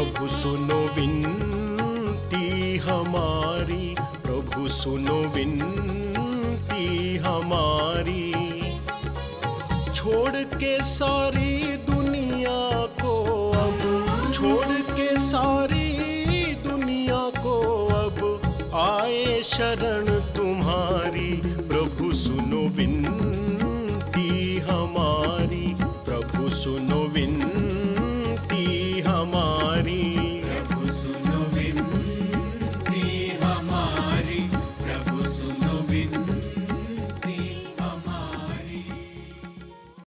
प्रभु सुनो विनती हमारी, प्रभु सुनो विनती हमारी। छोड़ के सारी दुनिया को अब, छोड़ के सारी दुनिया को अब आए शरण तुम्हारी। प्रभु सुनो विनती हमारी, प्रभु सुनो विनती हमारी।